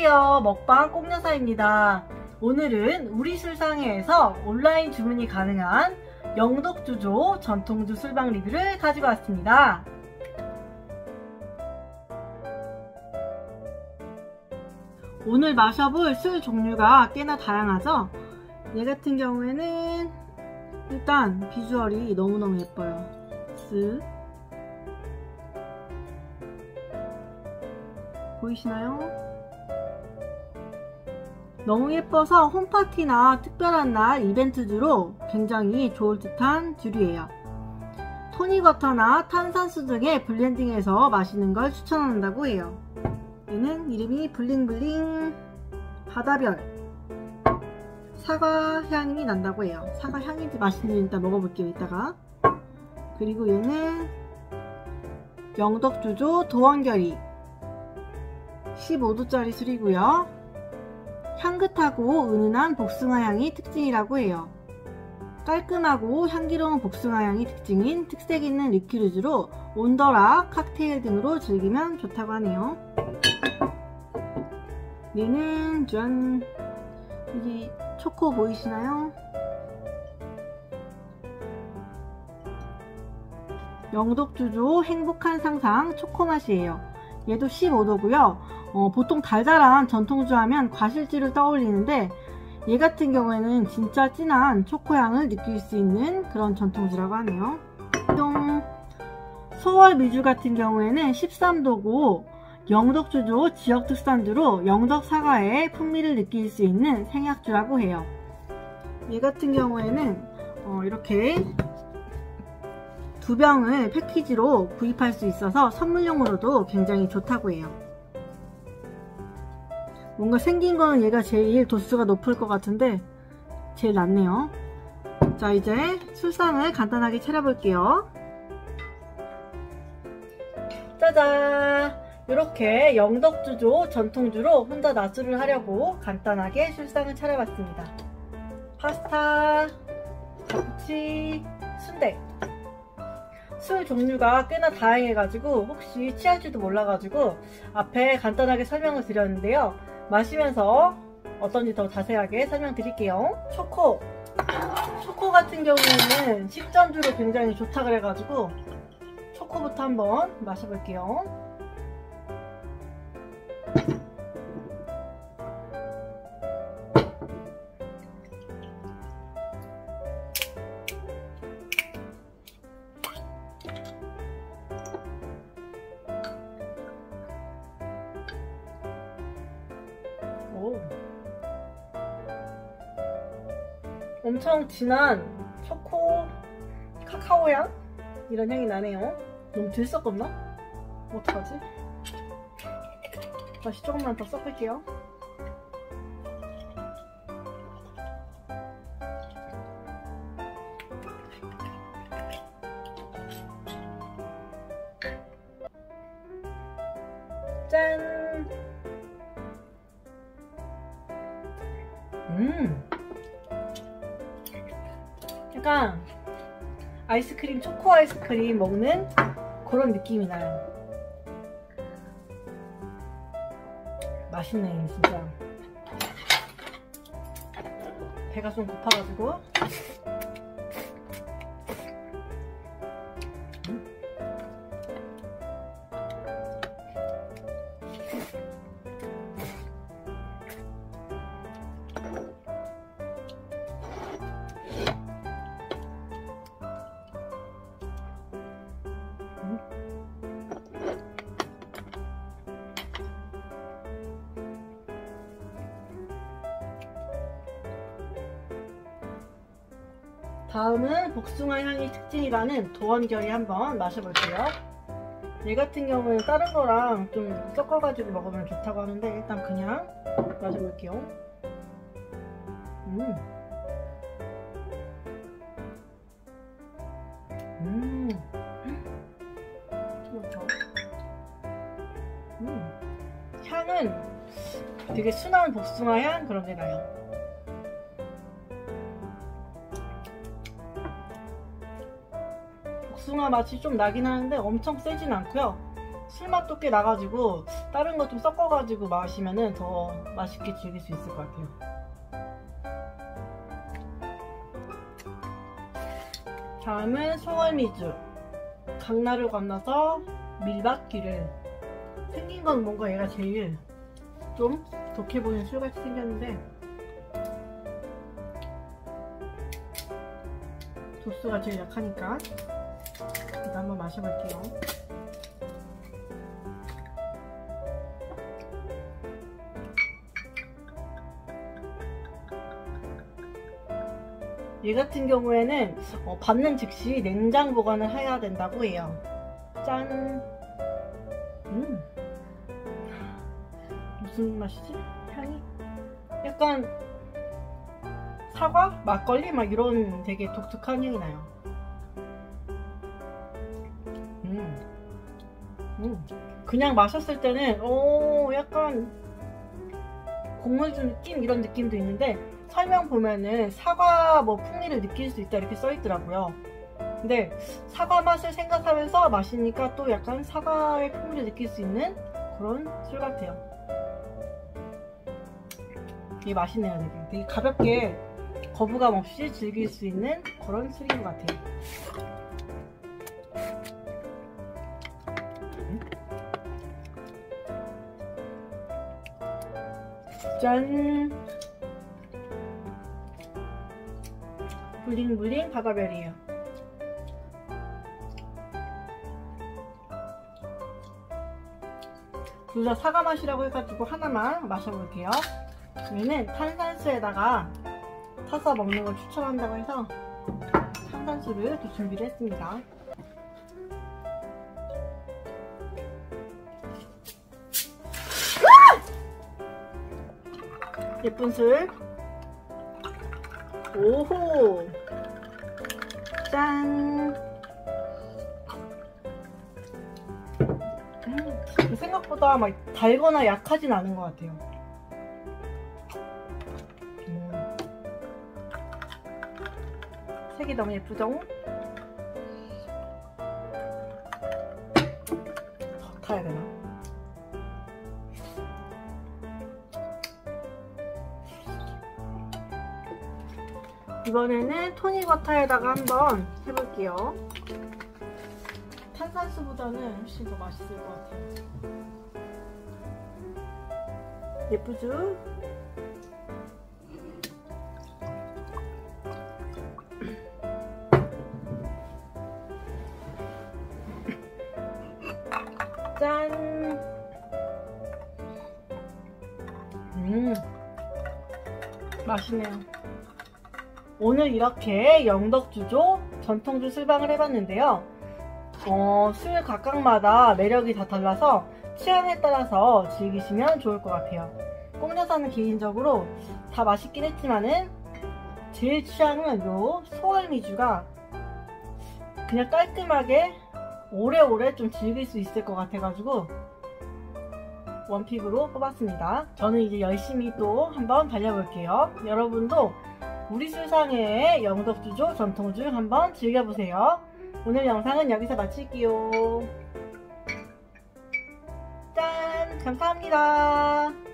안녕하세요, 먹방 꽁여사입니다. 오늘은 우리술상회에서 온라인 주문이 가능한 영덕주조 전통주 술방 리뷰를 가지고 왔습니다. 오늘 마셔볼 술 종류가 꽤나 다양하죠? 얘 같은 경우에는 일단 비주얼이 너무너무 예뻐요. 쓱 보이시나요? 너무 예뻐서 홈파티나 특별한 날 이벤트주로 굉장히 좋을 듯한 주류예요. 토닉워터나 탄산수 등의 블렌딩해서 마시는 걸 추천한다고 해요. 얘는 이름이 블링블링 바다별. 사과 향이 난다고 해요. 사과 향인지 맛있는지 일단 먹어볼게요, 이따가. 그리고 얘는 영덕주조 도원결의 15도짜리 술이고요. 향긋하고 은은한 복숭아 향이 특징이라고 해요. 깔끔하고 향기로운 복숭아 향이 특징인 특색 있는 리큐르주로 온더락, 칵테일 등으로 즐기면 좋다고 하네요. 얘는 짠! 여기 초코 보이시나요? 영덕주조 행복한 상상 초코맛이에요. 얘도 15도고요. 보통 달달한 전통주 하면 과실주를 떠올리는데 얘 같은 경우에는 진짜 진한 초코향을 느낄 수 있는 그런 전통주라고 하네요. 소월 미주 같은 경우에는 13도고 영덕주조 지역특산주로 영덕사과의 풍미를 느낄 수 있는 생약주라고 해요. 얘 같은 경우에는 이렇게 두 병을 패키지로 구입할 수 있어서 선물용으로도 굉장히 좋다고 해요. 뭔가 생긴 거는 얘가 제일 도수가 높을 것 같은데 제일 낫네요. 자, 이제 술상을 간단하게 차려볼게요. 짜잔! 이렇게 영덕주조 전통주로 혼자 낮술을 하려고 간단하게 술상을 차려봤습니다. 파스타, 잡채, 순대. 술 종류가 꽤나 다양해가지고 혹시 취할지도 몰라가지고 앞에 간단하게 설명을 드렸는데요. 마시면서 어떤지 더 자세하게 설명드릴게요. 초코 같은 경우에는 식전주로 굉장히 좋다 그래가지고 초코부터 한번 마셔볼게요. 엄청 진한 초코, 카카오 향? 이런 향이 나네요. 너무 들썩었나? 어떡하지? 다시 조금만 더 섞을게요. 짠! 약간 아이스크림, 초코 아이스크림 먹는 그런 느낌이 나요. 맛있네, 진짜. 배가 좀 고파가지고. 다음은 복숭아 향이 특징이라는 도원결의 한번 마셔볼게요. 얘 같은 경우에는 다른 거랑 좀 섞어가지고 먹으면 좋다고 하는데 일단 그냥 마셔볼게요. 그렇죠. 향은 되게 순한 복숭아 향 그런 게 나요. 복숭아 맛이 좀 나긴 하는데 엄청 세진 않고요. 술맛도 꽤 나가지고 다른 거 좀 섞어가지고 마시면은 더 맛있게 즐길 수 있을 것 같아요. 다음은 소월 미주. 강나루를 건너서 밀밭길을. 생긴 건 뭔가 얘가 제일 좀 독해 보이는 술같이 생겼는데 도수가 제일 약하니까 일단 한번 마셔볼게요. 얘 같은 경우에는 받는 즉시 냉장 보관을 해야 된다고 해요. 짠! 무슨 맛이지? 향이? 약간 사과? 막걸리? 막 이런 되게 독특한 향이 나요. 그냥 마셨을 때는 약간 곡물주 느낌? 이런 느낌도 있는데 설명 보면은 사과 뭐 풍미를 느낄 수 있다 이렇게 써있더라고요. 근데 사과 맛을 생각하면서 마시니까 또 약간 사과의 풍미를 느낄 수 있는 그런 술 같아요. 되게 맛있네요. 되게 가볍게 거부감 없이 즐길 수 있는 그런 술인 것 같아요. 짠! 블링블링 바다별이에요. 둘 다 사과 맛이라고 해가지고 하나만 마셔볼게요. 얘는 탄산수에다가 타서 먹는 걸 추천한다고 해서 탄산수를 또 준비를 했습니다. 예쁜 술. 오호! 짠! 생각보다 막 달거나 약하진 않은 것 같아요. 색이 너무 예쁘죠? 더 타야 되나? 이번에는 토닉워터에다가 한번 해볼게요. 탄산수보다는 훨씬 더 맛있을 것 같아요. 예쁘죠? 짠! 맛있네요. 오늘 이렇게 영덕주조 전통주 술방을 해봤는데요. 술 각각마다 매력이 다 달라서 취향에 따라서 즐기시면 좋을 것 같아요. 꽁녀사는 개인적으로 다 맛있긴 했지만은 제 취향은 요 소월 미주가 그냥 깔끔하게 오래오래 좀 즐길 수 있을 것 같아가지고 원픽으로 뽑았습니다. 저는 이제 열심히 또 한번 달려볼게요. 여러분도 우리술상회의 영덕주조 전통주 한번 즐겨보세요. 오늘 영상은 여기서 마칠게요. 짠! 감사합니다.